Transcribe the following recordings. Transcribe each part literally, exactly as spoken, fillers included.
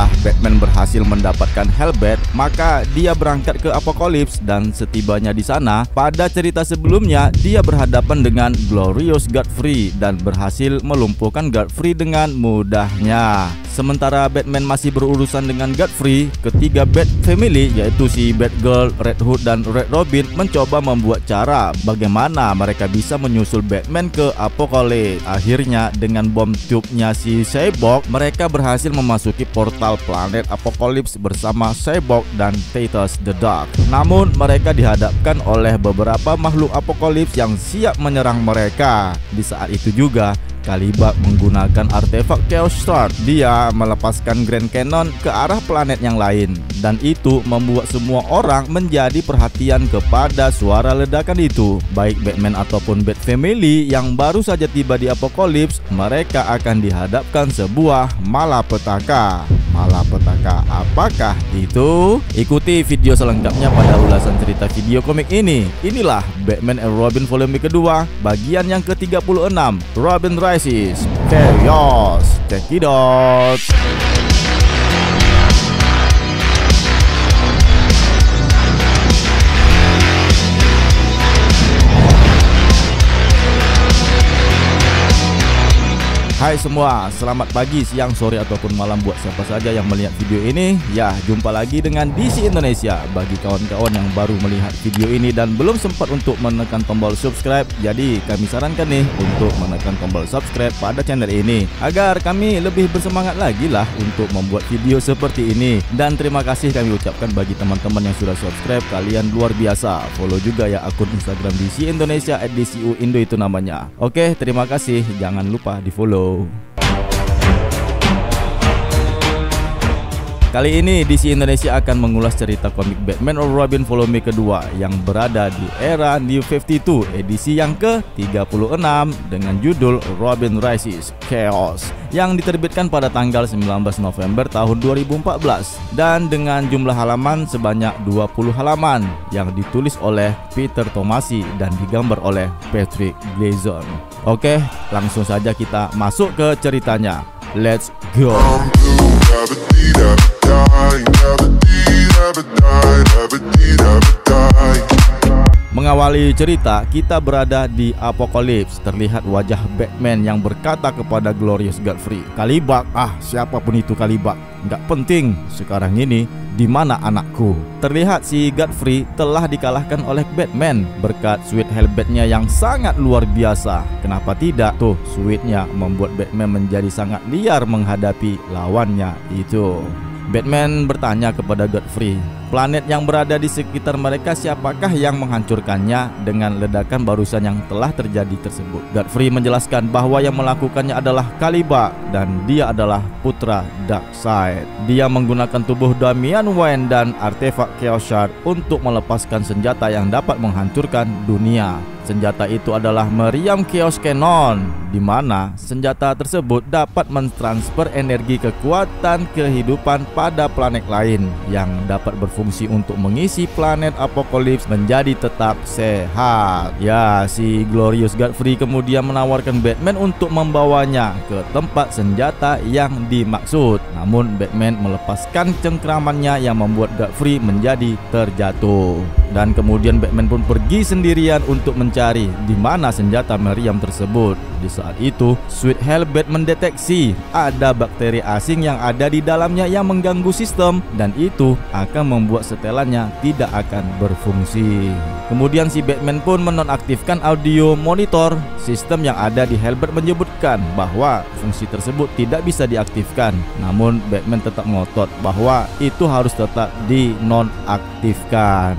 Setelah Batman berhasil mendapatkan Hellbat, maka dia berangkat ke Apokolips dan setibanya di sana, pada cerita sebelumnya dia berhadapan dengan Glorious Godfrey dan berhasil melumpuhkan Godfrey dengan mudahnya. Sementara Batman masih berurusan dengan Godfrey, ketiga Batfamily yaitu si Batgirl, Red Hood, dan Red Robin mencoba membuat cara bagaimana mereka bisa menyusul Batman ke Apokolips. Akhirnya dengan bom tube-nya si Seibok, mereka berhasil memasuki portal planet Apokolips bersama Seibok dan Titus the Dog. Namun mereka dihadapkan oleh beberapa makhluk Apokolips yang siap menyerang mereka. Di saat itu juga Kalibak menggunakan artefak Chaos Shard. Dia melepaskan Grand Cannon ke arah planet yang lain, dan itu membuat semua orang menjadi perhatian kepada suara ledakan itu. Baik Batman ataupun Batfamily yang baru saja tiba di Apokolips, mereka akan dihadapkan sebuah malapetaka. Malapetaka apakah itu? Ikuti video selengkapnya pada ulasan cerita video komik ini. Inilah Batman and Robin volume kedua, bagian yang ke tiga puluh enam, Robin Rises, Chaos. Check it out. Hai semua, selamat pagi, siang, sore, ataupun malam buat siapa saja yang melihat video ini. Ya, jumpa lagi dengan D C Indonesia. Bagi kawan-kawan yang baru melihat video ini dan belum sempat untuk menekan tombol subscribe, jadi kami sarankan nih untuk menekan tombol subscribe pada channel ini, agar kami lebih bersemangat lagi lah untuk membuat video seperti ini. Dan terima kasih kami ucapkan bagi teman-teman yang sudah subscribe, kalian luar biasa. Follow juga ya akun Instagram D C Indonesia at D C U Indo itu namanya. Oke, terima kasih, jangan lupa di follow. Kali ini D C Indonesia akan mengulas cerita komik Batman and Robin volume kedua yang berada di era New lima puluh dua edisi yang ke tiga puluh enam dengan judul Robin Rises Chaos yang diterbitkan pada tanggal sembilan belas November tahun dua ribu empat belas dan dengan jumlah halaman sebanyak dua puluh halaman yang ditulis oleh Peter Tomasi dan digambar oleh Patrick Gleason. Oke, langsung saja kita masuk ke ceritanya. Let's go. Mengawali cerita, kita berada di Apokolips. Terlihat wajah Batman yang berkata kepada Glorious Godfrey, "Kalibak, ah siapapun itu Kalibak, nggak penting. Sekarang ini di mana anakku?" Terlihat si Godfrey telah dikalahkan oleh Batman berkat sweet Hellbat-nya yang sangat luar biasa. Kenapa tidak? Tuh, sweet-nya membuat Batman menjadi sangat liar menghadapi lawannya itu. Batman bertanya kepada Godfrey, planet yang berada di sekitar mereka siapakah yang menghancurkannya dengan ledakan barusan yang telah terjadi tersebut. Godfrey menjelaskan bahwa yang melakukannya adalah Kalibak dan dia adalah putra Darkseid. Dia menggunakan tubuh Damian Wayne dan artefak Chaos Shard untuk melepaskan senjata yang dapat menghancurkan dunia. Senjata itu adalah meriam Chaos Cannon, di mana senjata tersebut dapat mentransfer energi kekuatan kehidupan pada planet lain yang dapat berfungsi untuk mengisi planet Apokolips menjadi tetap sehat. Ya, si Glorious Godfrey kemudian menawarkan Batman untuk membawanya ke tempat senjata yang dimaksud. Namun Batman melepaskan cengkramannya yang membuat Godfrey menjadi terjatuh. Dan kemudian Batman pun pergi sendirian untuk mencari di mana senjata meriam tersebut. Di saat itu, Sweet Hellbat mendeteksi ada bakteri asing yang ada di dalamnya yang mengganggu sistem, dan itu akan membuat setelannya tidak akan berfungsi. Kemudian si Batman pun menonaktifkan audio monitor. Sistem yang ada di Hellbat menyebutkan bahwa fungsi tersebut tidak bisa diaktifkan. Namun Batman tetap ngotot bahwa itu harus tetap dinonaktifkan.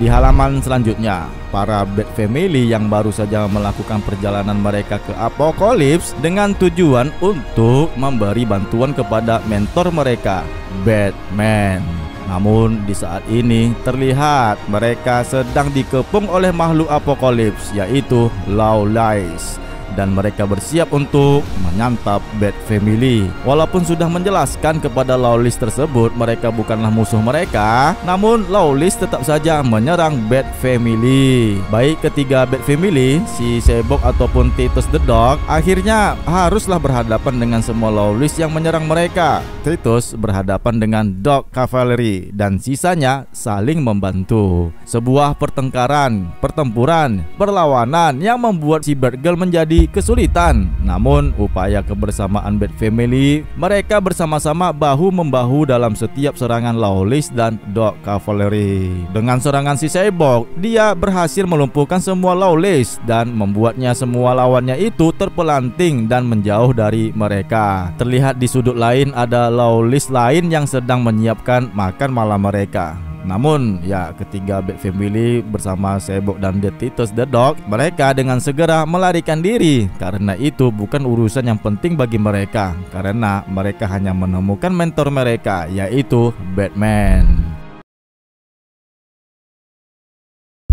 Di halaman selanjutnya, para Batfamily yang baru saja melakukan perjalanan mereka ke Apokolips dengan tujuan untuk memberi bantuan kepada mentor mereka, Batman. Namun di saat ini terlihat mereka sedang dikepung oleh makhluk Apokolips yaitu Lawless. dan mereka bersiap untuk menyantap Batfamily. Walaupun sudah menjelaskan kepada Lawless tersebut mereka bukanlah musuh mereka, namun Lawless tetap saja menyerang Batfamily. Baik ketiga Batfamily, si Seibok ataupun Titus the Dog, akhirnya haruslah berhadapan dengan semua Lawless yang menyerang mereka. Titus berhadapan dengan Dog Cavalry dan sisanya saling membantu. Sebuah pertengkaran, pertempuran, perlawanan yang membuat si Batgirl menjadi kesulitan. Namun upaya kebersamaan Batfamily, mereka bersama-sama bahu-membahu dalam setiap serangan Lawless dan Dog Cavalry. Dengan serangan si Seibok, dia berhasil melumpuhkan semua Lawless dan membuatnya semua lawannya itu terpelanting dan menjauh dari mereka. Terlihat di sudut lain ada Lawless lain yang sedang menyiapkan makan malam mereka. Namun ya, ketiga Batfamily bersama Seibok dan The Titus the Dog, mereka dengan segera melarikan diri karena itu bukan urusan yang penting bagi mereka, karena mereka hanya menemukan mentor mereka, yaitu Batman.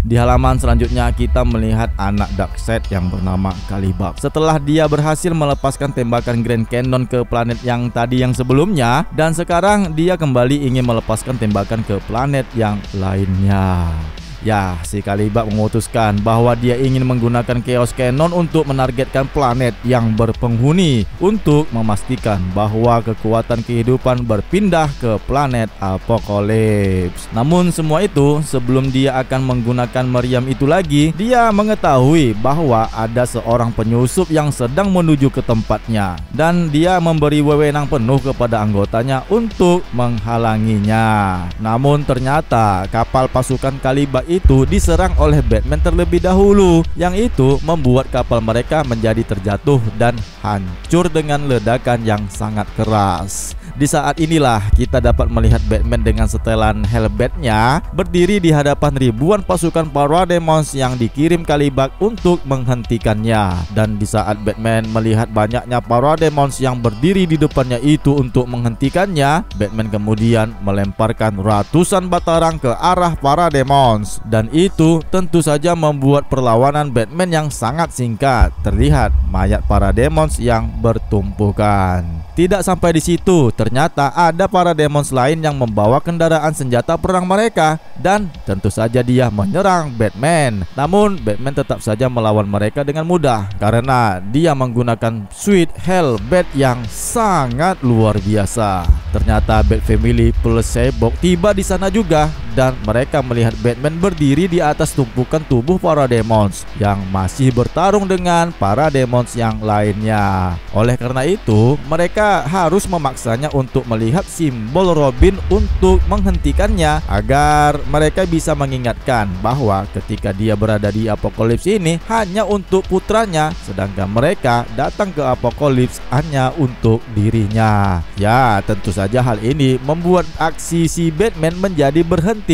Di halaman selanjutnya kita melihat anak Darkseid yang bernama Kalibak. Setelah dia berhasil melepaskan tembakan Grand Cannon ke planet yang tadi yang sebelumnya, dan sekarang dia kembali ingin melepaskan tembakan ke planet yang lainnya. Ya, si Kalibak memutuskan bahwa dia ingin menggunakan Chaos Cannon untuk menargetkan planet yang berpenghuni untuk memastikan bahwa kekuatan kehidupan berpindah ke planet Apokolips. Namun semua itu sebelum dia akan menggunakan meriam itu lagi, dia mengetahui bahwa ada seorang penyusup yang sedang menuju ke tempatnya, dan dia memberi wewenang penuh kepada anggotanya untuk menghalanginya. Namun ternyata kapal pasukan Kalibak itu diserang oleh Batman terlebih dahulu, yang itu membuat kapal mereka menjadi terjatuh dan hancur dengan ledakan yang sangat keras. Di saat inilah kita dapat melihat Batman dengan setelan Hellbatnya berdiri di hadapan ribuan pasukan para demons yang dikirim Kalibak untuk menghentikannya. Dan di saat Batman melihat banyaknya para demons yang berdiri di depannya itu untuk menghentikannya, Batman kemudian melemparkan ratusan batarang ke arah para demons. Dan itu tentu saja membuat perlawanan Batman yang sangat singkat. Terlihat mayat para demons yang bertumpukan. Tidak sampai di situ, ternyata ada para demons lain yang membawa kendaraan senjata perang mereka, dan tentu saja dia menyerang Batman. Namun Batman tetap saja melawan mereka dengan mudah karena dia menggunakan Sweet Hellbat yang sangat luar biasa. Ternyata Batfamily plus Seibok tiba di sana juga, dan mereka melihat Batman berdiri di atas tumpukan tubuh para demons yang masih bertarung dengan para demons yang lainnya. Oleh karena itu, mereka harus memaksanya untuk melihat simbol Robin untuk menghentikannya, agar mereka bisa mengingatkan bahwa ketika dia berada di Apokolips ini hanya untuk putranya, sedangkan mereka datang ke Apokolips hanya untuk dirinya. Ya, tentu saja hal ini membuat aksi si Batman menjadi berhenti.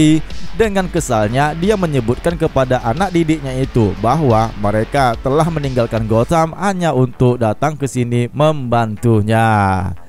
Dengan kesalnya dia menyebutkan kepada anak didiknya itu bahwa mereka telah meninggalkan Gotham hanya untuk datang ke sini membantunya.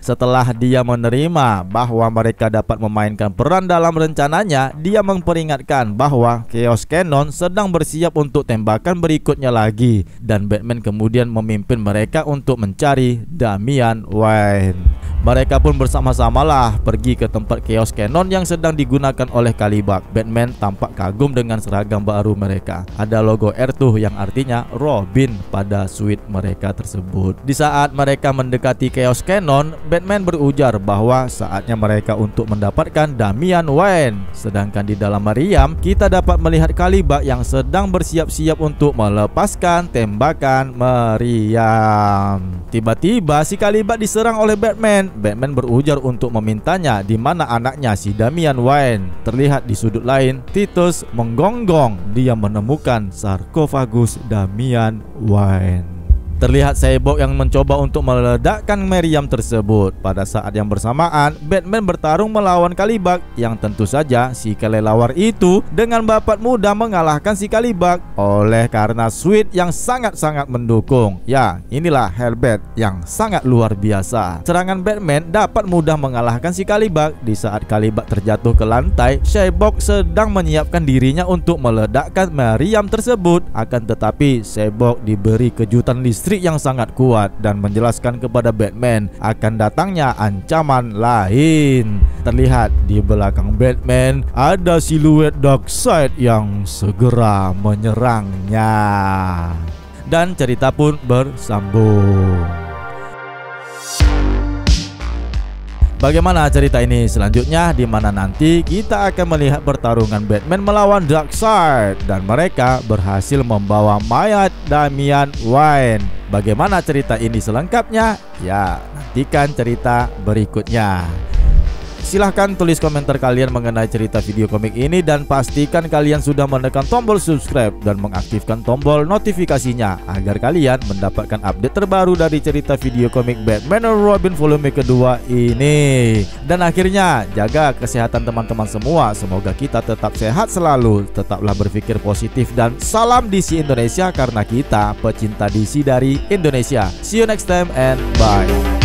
Setelah dia menerima bahwa mereka dapat memainkan peran dalam rencananya, dia memperingatkan bahwa Chaos Cannon sedang bersiap untuk tembakan berikutnya lagi, dan Batman kemudian memimpin mereka untuk mencari Damian Wayne. Mereka pun bersama-samalah pergi ke tempat Chaos Cannon yang sedang digunakan oleh Kalibak. Batman tampak kagum dengan seragam baru mereka. Ada logo R tuh yang artinya Robin pada suit mereka tersebut. Di saat mereka mendekati Chaos Cannon, Batman berujar bahwa saatnya mereka untuk mendapatkan Damian Wayne. Sedangkan di dalam meriam, kita dapat melihat Kalibak yang sedang bersiap-siap untuk melepaskan tembakan meriam. Tiba-tiba si Kalibak diserang oleh Batman. Batman berujar untuk memintanya di mana anaknya si Damian Wayne. Terlihat di sudut lain, Titus menggonggong. Dia menemukan sarkofagus Damian Wayne. Terlihat Seibok yang mencoba untuk meledakkan meriam tersebut. Pada saat yang bersamaan, Batman bertarung melawan Kalibak, yang tentu saja si kelelawar itu dengan bapat mudah mengalahkan si Kalibak oleh karena Sweet yang sangat-sangat mendukung. Ya, inilah Hellbat yang sangat luar biasa. Serangan Batman dapat mudah mengalahkan si Kalibak. Di saat Kalibak terjatuh ke lantai, Seibok sedang menyiapkan dirinya untuk meledakkan meriam tersebut. Akan tetapi Seibok diberi kejutan listrik listrik yang sangat kuat dan menjelaskan kepada Batman akan datangnya ancaman lain. Terlihat di belakang Batman ada siluet Darkseid yang segera menyerangnya. Dan cerita pun bersambung. Bagaimana cerita ini selanjutnya, di mana nanti kita akan melihat pertarungan Batman melawan Darkseid dan mereka berhasil membawa mayat Damian Wayne. Bagaimana cerita ini selengkapnya? Ya, nantikan cerita berikutnya. Silahkan tulis komentar kalian mengenai cerita video komik ini dan pastikan kalian sudah menekan tombol subscribe dan mengaktifkan tombol notifikasinya agar kalian mendapatkan update terbaru dari cerita video komik Batman and Robin volume kedua ini. Dan akhirnya, jaga kesehatan teman-teman semua. Semoga kita tetap sehat selalu, tetaplah berpikir positif, dan salam D C Indonesia karena kita pecinta D C dari Indonesia. See you next time and bye.